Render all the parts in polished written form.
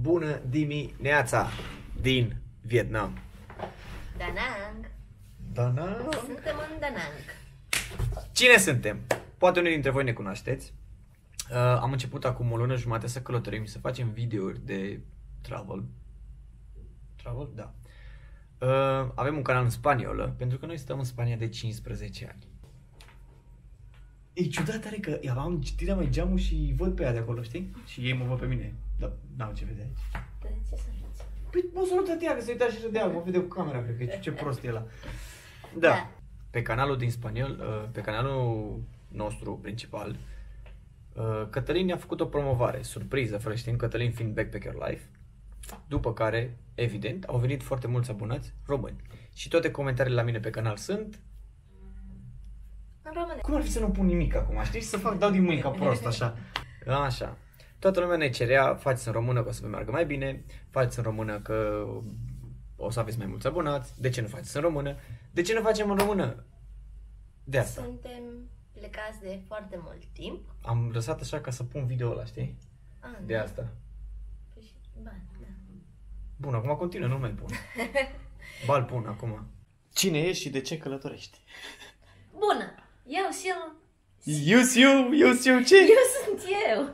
Bună dimineața din Vietnam! Da Nang! Da Nang! Suntem în Da Nang! Cine suntem? Poate unii dintre voi ne cunoașteți. Am început acum o lună jumate să călătorim și să facem videouri de travel. Travel? Da. Avem un canal în spaniolă, pentru că noi stăm în Spania de 15 ani. E ciudat tare că am citit mai geamul și văd pe ea de acolo, știi? Și ei mă văd pe mine. Dar n-au ce vedea aici. Păi ce să faci? Păi mă sărută ea, că se uita și râdea, mă vede cu camera, cred că ce prost e ăla. Da. Pe canalul din spaniol, pe canalul nostru principal, Cătălin ne-a făcut o promovare, surpriză, fără știind, Cătălin fiind Backpacker Life. După care, evident, au venit foarte mulți abonați români. Și toate comentariile la mine pe canal sunt... în română. Cum ar fi să nu pun nimic acum, știi? Să fac, dau din mâini ca prost, așa. Așa. Toată lumea ne cerea, faceți în română că o să vă meargă mai bine, faceți în română că o să aveți mai mulți abonați, de ce nu faceți în română? De ce nu facem în română? De asta. Suntem plecați de foarte mult timp. Am lăsat așa ca să pun video ăla, știi? De asta. Bun, acum continuă, nu mai pun. Bal pun acum. Cine ești și de ce călătorești? Bună! Eu sunt eu!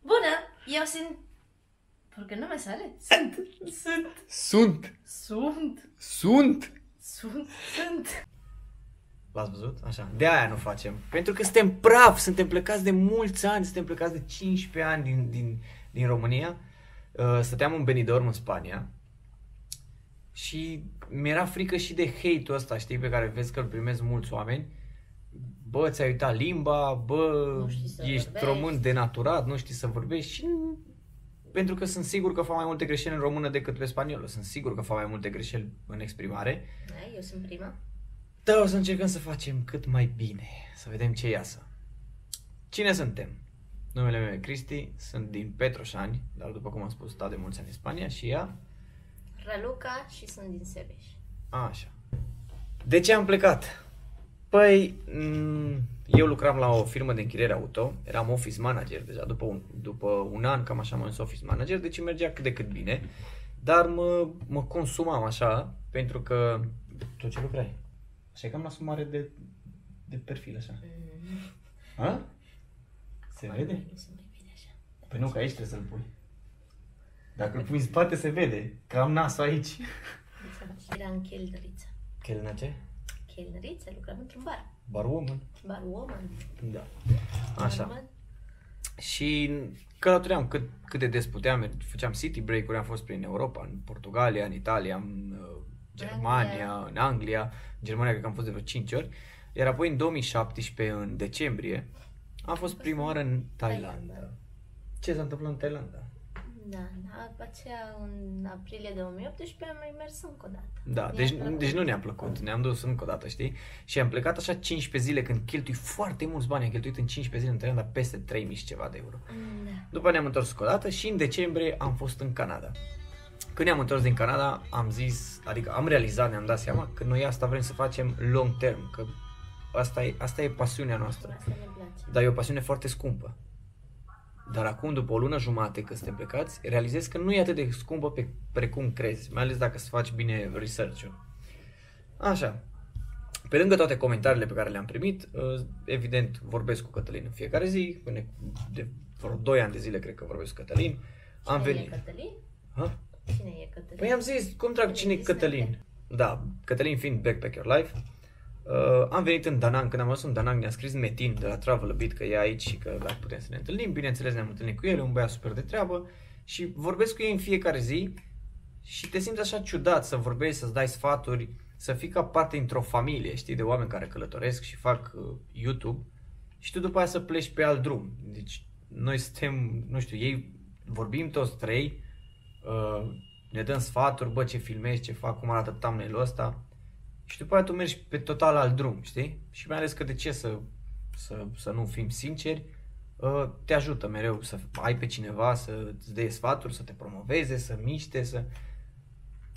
Bună! Eu sunt... Porque nu mai sale? Sunt! L-ați văzut? Așa. De aia nu facem. Pentru că suntem praf, suntem plecați de mulți ani, suntem plecați de 15 ani din România. Stăteam în Benidorm, în Spania. Și mi-era frică și de hate-ul ăsta, știi, pe care vezi că îl primesc mulți oameni. Bă, ți-ai uitat limba, bă, ești român denaturat, nu știi să vorbești. Și... pentru că sunt sigur că fac mai multe greșeli în română decât pe spaniolă. Sunt sigur că fac mai multe greșeli în exprimare. Eu sunt prima. Dar o să încercăm să facem cât mai bine, să vedem ce iasă. Cine suntem? Numele meu e Cristi, sunt din Petroșani, dar după cum am spus, stau de mulți ani în Spania și ea... Raluca și sunt din Sebeș. Așa. De ce am plecat? Păi, eu lucram la o firmă de închiriere auto, eram office manager deja, după un an cam așa m-am dus office manager, deci mergea cât de cât bine, dar mă consumam așa, pentru că... Tu ce lucrai? Așa e cam la sumare de perfil, așa. A? Se vede? Păi nu, că aici trebuie să-l pui. Dacă îl pui în spate, se vede. Că am nasul aici. Era în chelneriță. Chelna ce? Chelneriță, lucram într-un bar. Barwoman. Da. Așa. Și călătoream cât de des puteam. Făceam city break-uri, am fost prin Europa, în Portugalia, în Italia, în Germania, în Anglia. În Germania cred că am fost de vreo 5 ori. Iar apoi în 2017, în decembrie, am fost prima oară în Thailanda. Ce s-a întâmplat în Thailanda? Da, după aceea în aprilie 2018 am mai mers încă o dată. Da, deci nu ne-a plăcut, ne-am dus încă o dată, știi? Și am plecat așa 15 zile, când cheltui foarte mulți bani, am cheltuit în 15 zile în Thailanda peste 3000 și ceva de euro. Da. După ne-am întors încă o dată și în decembrie am fost în Canada. Când ne-am întors din Canada, am zis, adică am realizat, ne-am dat seama că noi asta vrem să facem long term, că asta e pasiunea noastră. Asta ne place. Dar e o pasiune foarte scumpă. Dar acum, după o lună jumate că suntem plecați, realizez că nu e atât de scumpă precum crezi, mai ales dacă să faci bine research-ul. Așa. Pe lângă toate comentariile pe care le-am primit, evident vorbesc cu Cătălin în fiecare zi, până de vreo 2 ani de zile cred că vorbesc cu Cătălin. Cine e Cătălin? Păi am zis, cum trag cine e Cătălin? Da, Cătălin fiind Backpacker Life. Am venit în Da Nang, când am ajuns în Da Nang ne-a scris Metin de la Travel Beat că e aici și că dacă putem să ne întâlnim, bineînțeles ne-am întâlnit cu el, un băiat super de treabă și vorbesc cu ei în fiecare zi și te simți așa ciudat să vorbești, să-ți dai sfaturi, să fii ca parte într-o familie, știi, de oameni care călătoresc și fac YouTube și tu după aia să pleci pe alt drum. Deci noi suntem, nu știu, ei vorbim toți trei, ne dăm sfaturi, bă ce filmezi, ce fac, cum arată thumbnail-ul ăsta. Și după aia tu mergi pe total alt drum, știi? Și mai ales că de ce să nu fim sinceri, te ajută mereu să ai pe cineva, să-ți dea sfaturi, să te promoveze, să miște, să...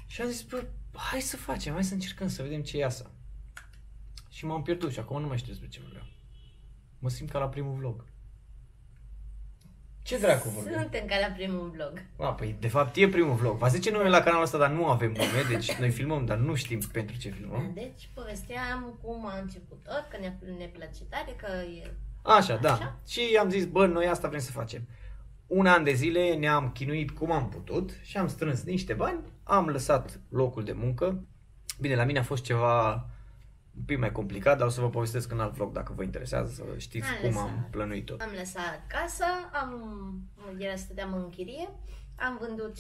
Și am zis, bă, hai să facem, hai să încercăm, să vedem ce e asta. Și m-am pierdut și acum nu mai știu despre ce vreau. Mă simt ca la primul vlog. Ce dracu vorbim? Sunt încă la primul vlog. A, păi de fapt e primul vlog. V-a zice noi la canalul ăsta, dar nu avem nume, deci noi filmăm, dar nu știm pentru ce filmăm. Deci povesteam cum a început tot, că ne place tare, că e... Așa, da. Așa? Și am zis, bă, noi asta vrem să facem. Un an de zile ne-am chinuit cum am putut și am strâns niște bani, am lăsat locul de muncă. Bine, la mine a fost ceva... un pic mai complicat, dar o să vă povestesc în alt vlog dacă vă interesează să știți cum am plănuit tot. Am lăsat casa, stăteam în chirie, am vândut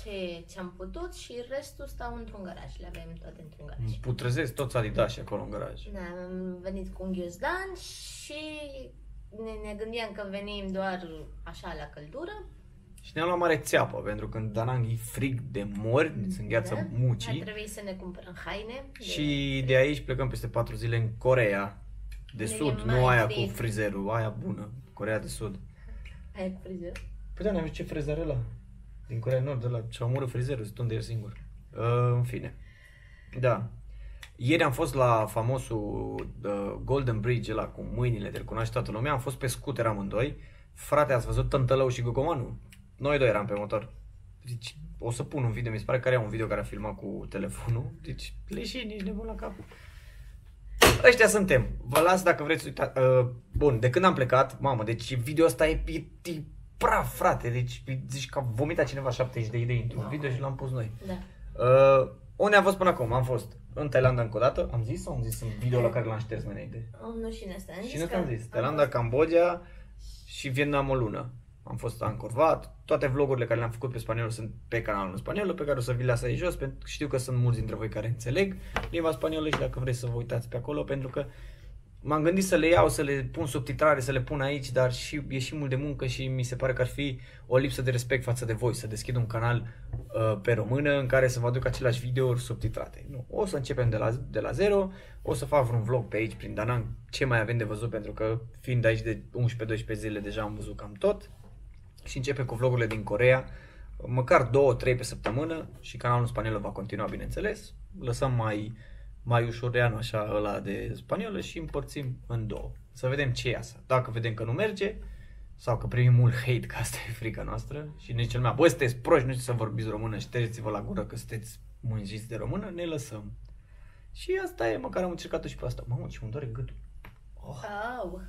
ce am putut și restul stau într-un garaj, le avem toate într-un garaj. Putrezesc toți adidașii acolo în garaj. Da, am venit cu un ghiozdan și ne gândeam că venim doar așa la căldură. Și ne-am luat mare țeapă, pentru că în Da Nang e frig de mori, se îngheață mucii. A trebuit să ne cumpărăm haine. Și de aici plecăm peste 4 zile în Coreea de Sud, nu aia cu frizerul, aia bună, Coreea de Sud. Aia cu frizerul? Păi da, ne-am zis ce frizer ăla, din Coreea Nord, de la ce-a omorât frizerul, sunt unde el singur. În fine, da. Ieri am fost la famosul Golden Bridge, ăla cu mâinile, de-l cunoaște toată lumea, am fost pe scuter amândoi. Frate, ați văzut Tântălău și Gogomanul? Noi doi eram pe motor. Deci, o să pun un video, mi se pare că era un video care a filmat cu telefonul. Deci, leșini, nici nebun la cap. Ăștia suntem. Vă las dacă vreți, uita... Bun, de când am plecat, mamă, deci video ăsta e praf, frate. Deci, zici că a vomitat cineva 70 de idei într-un video și l-am pus noi. Da. Unde am fost până acum? Am fost în Thailanda încă o dată. Am zis sau am zis în video la care l-am șters mai înainte? Nu, și în asta. Și în asta am zis. Thailanda, Cambodgia și Vietnam o lună. Am fost ancorvat, toate vlogurile care le-am făcut pe spaniolă sunt pe canalul în spaniolă, pe care o să vi le las aici jos, pentru că știu că sunt mulți dintre voi care înțeleg limba spaniolă și dacă vreți să vă uitați pe acolo, pentru că m-am gândit să le iau, să le pun subtitrare, să le pun aici, dar și e și mult de muncă și mi se pare că ar fi o lipsă de respect față de voi, să deschid un canal pe română în care să vă aduc același video subtitrate. Nu, o să începem de la zero, o să fac vreun vlog pe aici prin Da Nang, ce mai avem de văzut, pentru că fiind aici de 11-12 zile deja am văzut cam tot. Și începem cu vlogurile din Coreea, măcar 2-3 pe săptămână și canalul în spaniolă va continua, bineînțeles. Lăsăm mai ușureanu așa ăla de spaniolă și împărțim în două. Să vedem ce iasă. Dacă vedem că nu merge sau că primim mult hate, că asta e frica noastră și nici cel meu, bă, sunteți proști, nu știu să vorbiți română, ștergeți-vă la gură că sunteți mânjiți de română, ne lăsăm. Și asta e, măcar am încercat-o și pe asta. Mamă, ce-mi doare gâtul. Oh. Au.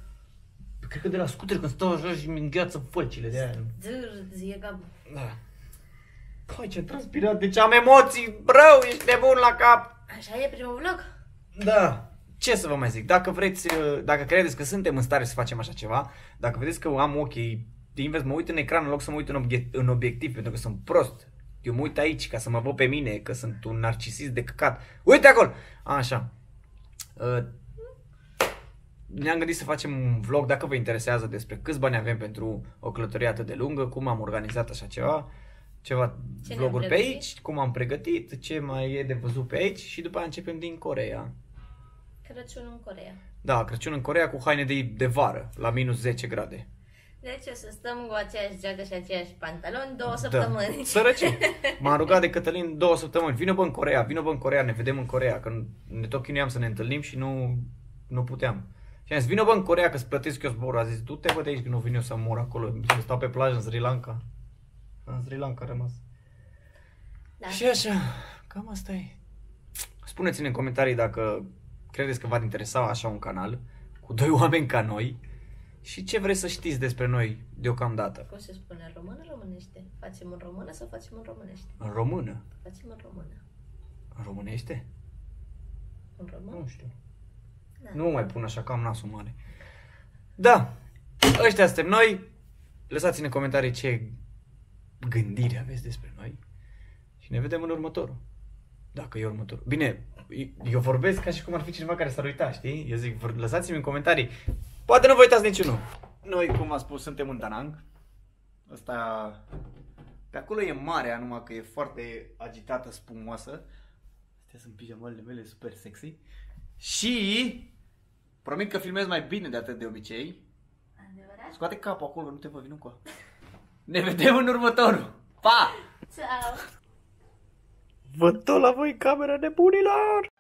Cred că de la scuter, când stau așa și mi îngheață fălcile de aia. Zi, da. Păi, ce transpirat, deci am emoții, brău, ești nebun la cap. Așa e primul vlog? Da. Ce să vă mai zic, dacă vreți, dacă credeți că suntem în stare să facem așa ceva, dacă vedeți că am ochii de invers, mă uit în ecran în loc să mă uit în obiectiv, pentru că sunt prost. Eu mă uit aici ca să mă văd pe mine, că sunt un narcisist de căcat. Uite acolo! Așa. Ne-am gândit să facem un vlog, dacă vă interesează, despre câți bani avem pentru o călătorie atât de lungă, cum am organizat așa ceva ce vloguri pe aici, cum am pregătit, ce mai e de văzut pe aici și după aia începem din Coreea. Crăciun în Coreea. Da, Crăciun în Coreea cu haine de vară, la minus 10 grade. Deci o să stăm cu aceeași geacă și aceeași pantaloni 2 săptămâni. Sărăcii. M-am rugat de Cătălin 2 săptămâni, vină bă în Coreea, vină bă în Coreea, ne vedem în Coreea, că ne tot chinuiam să ne întâlnim și nu puteam. Și am zis, vină bă în Coreea că îți plătesc eu zborul. A zis, du-te bă de aici că nu vin eu să mor acolo, să stau pe plajă în Sri Lanka. În Sri Lanka a rămas. Da. Și așa, cam asta e. Spuneți-ne în comentarii dacă credeți că v-ar interesa așa un canal cu doi oameni ca noi și ce vreți să știți despre noi deocamdată. Cum se spune în română, românește? Facem în română sau facem în românește? În română. Facem în română. În românește? În română? Nu știu. Da. Nu mai pun așa, că am nasul mare. Da, ăștia suntem noi. Lăsați-ne în comentarii ce gândire aveți despre noi. Și ne vedem în următorul. Dacă e următorul. Bine, eu vorbesc ca și cum ar fi cineva care s-ar uita, știi? Eu zic, lăsați-mi în comentarii. Poate nu vă uitați niciunul. Noi, cum am spus, suntem în Da Nang. Asta... Pe acolo e marea, numai că e foarte agitată, spumoasă. Astea sunt pijamalele mele super sexy. Și promit că filmez mai bine de atât de obicei. Adevărat? Scoate capul acolo, nu te vă vin cu. Ne vedem în următorul. Pa! Ciao! Văd tot la voi camera nebunilor!